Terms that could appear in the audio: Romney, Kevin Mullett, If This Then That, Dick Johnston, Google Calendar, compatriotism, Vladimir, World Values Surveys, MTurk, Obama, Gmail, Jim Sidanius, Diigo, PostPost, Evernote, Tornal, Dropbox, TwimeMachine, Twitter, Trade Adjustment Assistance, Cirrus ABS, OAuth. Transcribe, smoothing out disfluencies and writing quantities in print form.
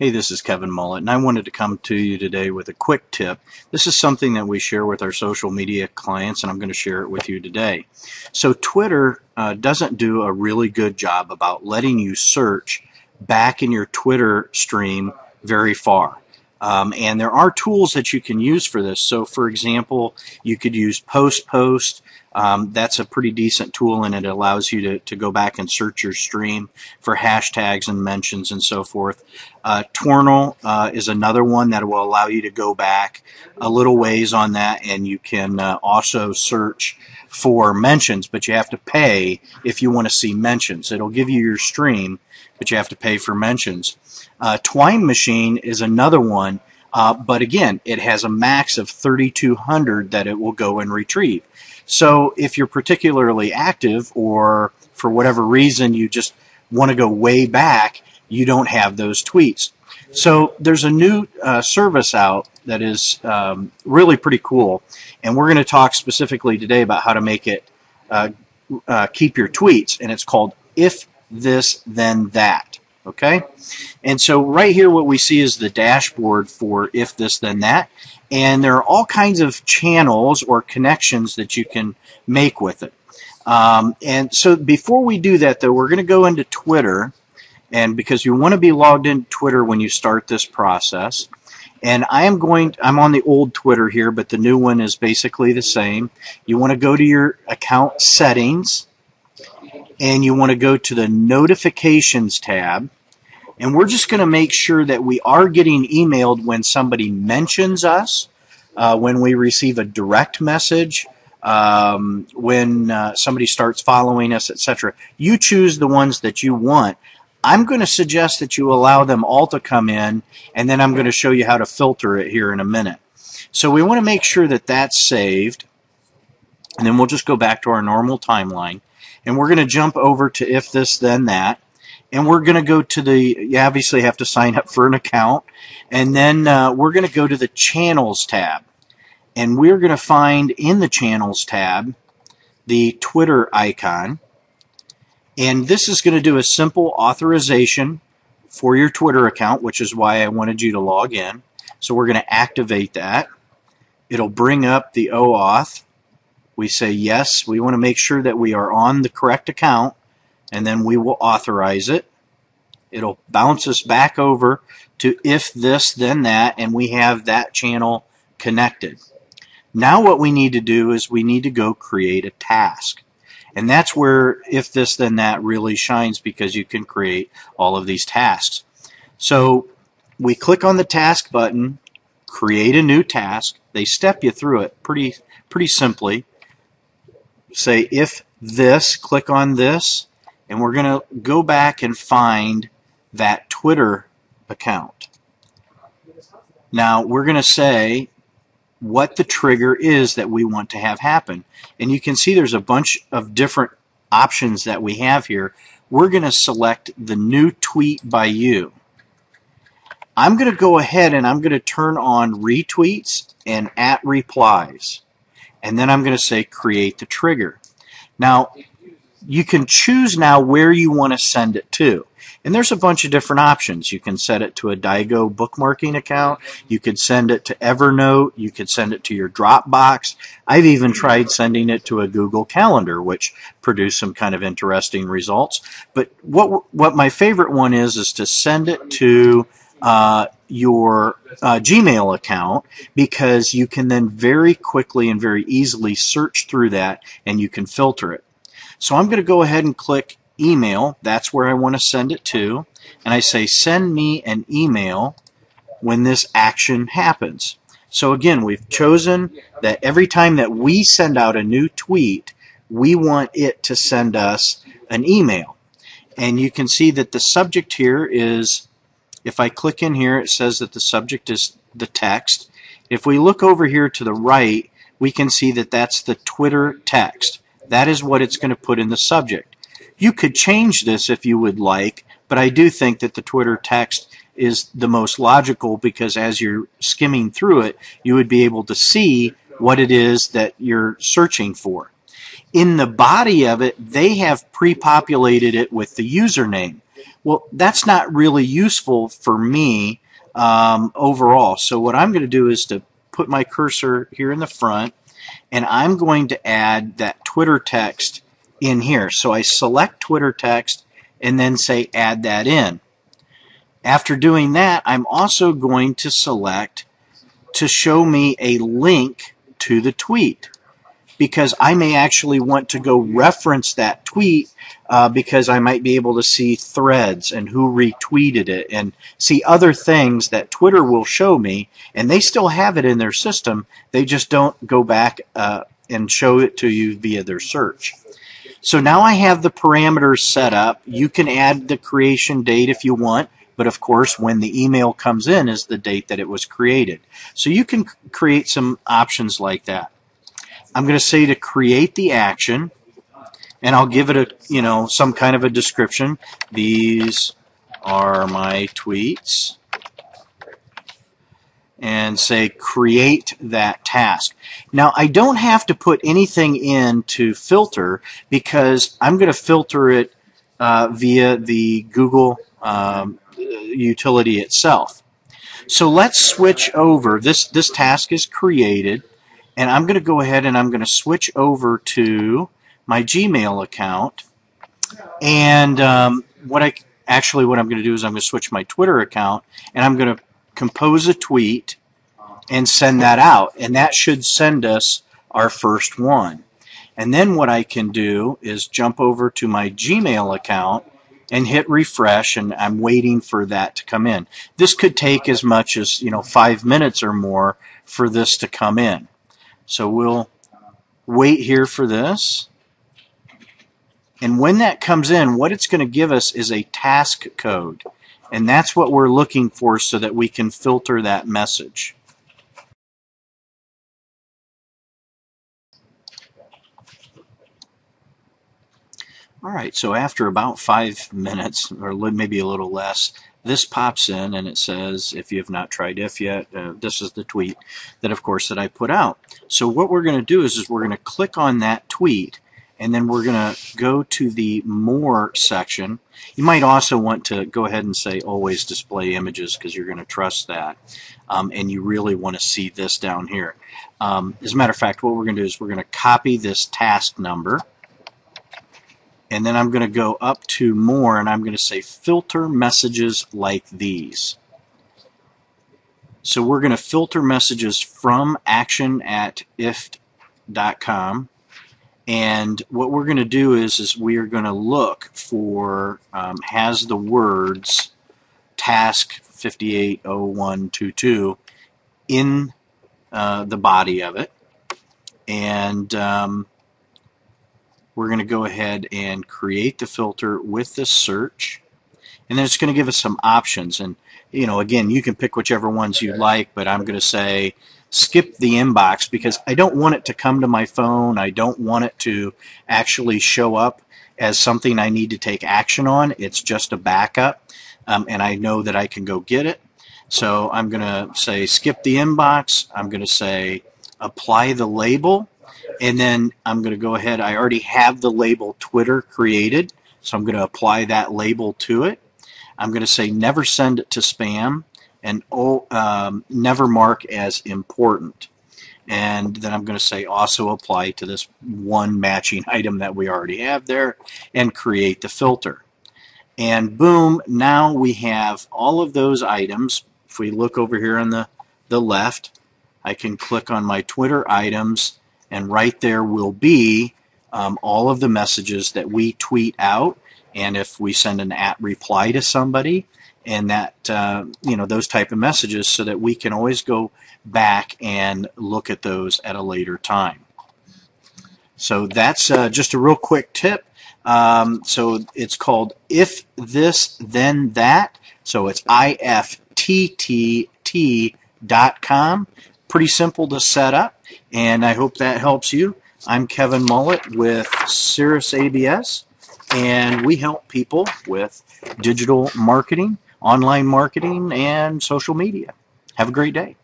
Hey, this is Kevin Mullett, and I wanted to come to you today with a quick tip. This is something that we share with our social media clients, and I'm going to share it with you today. So Twitter doesn't do a really good job about letting you search back in your Twitter stream very far. And there are tools that you can use for this. So, for example, you could use PostPost. That's a pretty decent tool, and it allows you to go back and search your stream for hashtags and mentions and so forth. Tornal is another one that will allow you to go back a little ways on that, and you can also search for mentions, but you have to pay if you want to see mentions. It'll give you your stream, but you have to pay for mentions. TwimeMachine is another one, but again, it has a max of 3,200 that it will go and retrieve. So if you're particularly active, or for whatever reason you just want to go way back, you don't have those tweets. So there's a new service out that is really pretty cool, and we're going to talk specifically today about how to make it keep your tweets, and it's called If This Then That. Okay, and so right here what we see is the dashboard for If This Then That, and there are all kinds of channels or connections that you can make with it. And so before we do that, though, we're going to go into Twitter, and because you want to be logged in Twitter when you start this process. And I'm on the old Twitter here, but the new one is basically the same. You want to go to your account settings, and you want to go to the notifications tab. And we're just going to make sure that we are getting emailed when somebody mentions us, when we receive a direct message, when somebody starts following us, etc. You choose the ones that you want. I'm going to suggest that you allow them all to come in, and then I'm going to show you how to filter it here in a minute. So we want to make sure that that's saved, and then we'll just go back to our normal timeline, and we're going to jump over to If This Then That, and we're going to go to the, you obviously have to sign up for an account, and then we're going to go to the Channels tab, and we're going to find in the Channels tab the Twitter icon. And this is going to do a simple authorization for your Twitter account, which is why I wanted you to log in. So we're going to activate that. It'll bring up the OAuth. We say yes. We want to make sure that we are on the correct account, and then we will authorize it. It'll bounce us back over to If This Then That, and we have that channel connected. Now what we need to do is we need to go create a task. And that's where If This Then That really shines, because you can create all of these tasks. So we click on the task button, create a new task. They step you through it pretty simply. Say if this, click on this, and we're going to go back and find that Twitter account. Now we're going to say what the trigger is that we want to have happen. And you can see there's a bunch of different options that we have here. We're going to select the new tweet by you. I'm going to go ahead and I'm going to turn on retweets and @replies. And then I'm going to say create the trigger. Now, you can choose now where you want to send it to. And there's a bunch of different options. You can set it to a Diigo bookmarking account. You could send it to Evernote. You could send it to your Dropbox. I've even tried sending it to a Google Calendar, which produced some kind of interesting results. But what my favorite one is to send it to your Gmail account, because you can then very quickly and very easily search through that, and you can filter it. So I'm going to go ahead and click email. That's where I want to send it to, and I say send me an email when this action happens. So again, we've chosen that every time that we send out a new tweet, we want it to send us an email. And you can see that the subject here is, if I click in here, it says that the subject is the text. If we look over here to the right, we can see that that's the Twitter text. That is what it's going to put in the subject. You could change this if you would like, but I do think that the Twitter text is the most logical, because as you're skimming through it, you would be able to see what it is that you're searching for. In the body of it, they have pre-populated it with the username. Well, that's not really useful for me overall. So what I'm going to do is to put my cursor here in the front, and I'm going to add that Twitter text in here. So I select Twitter text and then say add that in. After doing that, I'm also going to select to show me a link to the tweet, because I may actually want to go reference that tweet because I might be able to see threads and who retweeted it and see other things that Twitter will show me, and they still have it in their system. They just don't go back and show it to you via their search. So now I have the parameters set up. You can add the creation date if you want, but of course when the email comes in is the date that it was created. So you can create some options like that. I'm going to say to create the action, and I'll give it a, you know, some kind of a description. These are my tweets, and say create that task. Now I don't have to put anything in to filter, because I'm going to filter it via the Google utility itself. So let's switch over. This task is created, and I'm going to go ahead and I'm going to switch over to my Gmail account. And what I'm going to do is I'm going to switch my Twitter account, and I'm going to compose a tweet and send that out. And that should send us our first one. And then what I can do is jump over to my Gmail account and hit refresh, and I'm waiting for that to come in. This could take as much as, you know, 5 minutes or more for this to come in. So we'll wait here for this. And when that comes in, what it's going to give us is a task code. And that's what we're looking for so that we can filter that message. All right, so after about 5 minutes, or maybe a little less, this pops in and it says, if you have not tried if yet, this is the tweet that, of course, that I put out. So what we're going to do is we're going to click on that tweet, and then we're going to go to the More section. You might also want to go ahead and say Always Display Images, because you're going to trust that, and you really want to see this down here. As a matter of fact, what we're going to do is we're going to copy this task number, and then I'm going to go up to More, and I'm going to say Filter Messages Like These. So we're going to filter messages from action@ift.com. And what we're going to do is we are going to look for has the words task 580122 in the body of it. And we're going to go ahead and create the filter with this search. And then it's going to give us some options. And, you know, again, you can pick whichever ones you like, but I'm going to say skip the inbox, because I don't want it to come to my phone. I don't want it to actually show up as something I need to take action on. It's just a backup, and I know that I can go get it. So I'm going to say skip the inbox. I'm going to say apply the label, and then I'm going to go ahead. I already have the label Twitter created, so I'm going to apply that label to it. I'm going to say never send it to spam, and never mark as important. And then I'm going to say also apply to this one matching item that we already have there, and create the filter. And boom, now we have all of those items. If we look over here on the left, I can click on my Twitter items, and right there will be all of the messages that we tweet out. And if we send an @reply to somebody, and that, you know, those type of messages, so that we can always go back and look at those at a later time. So that's just a real quick tip. So it's called If This Then That. So it's IFTTT.com. Pretty simple to set up, and I hope that helps you. I'm Kevin Mullett with Cirrus ABS, and we help people with digital marketing, online marketing, and social media. Have a great day.